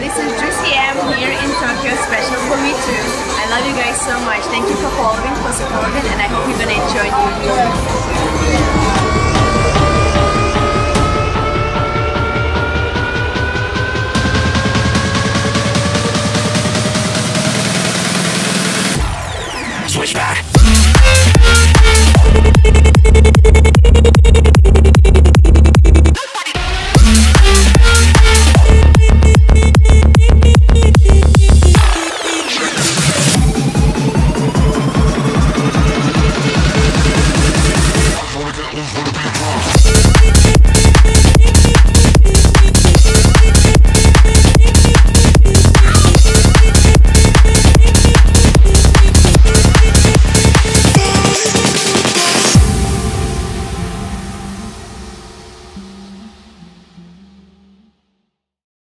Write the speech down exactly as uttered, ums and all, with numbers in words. This is Juicy M here in Tokyo, special for me too. I love you guys so much. Thank you for following, for supporting, and I hope you're gonna enjoy the video.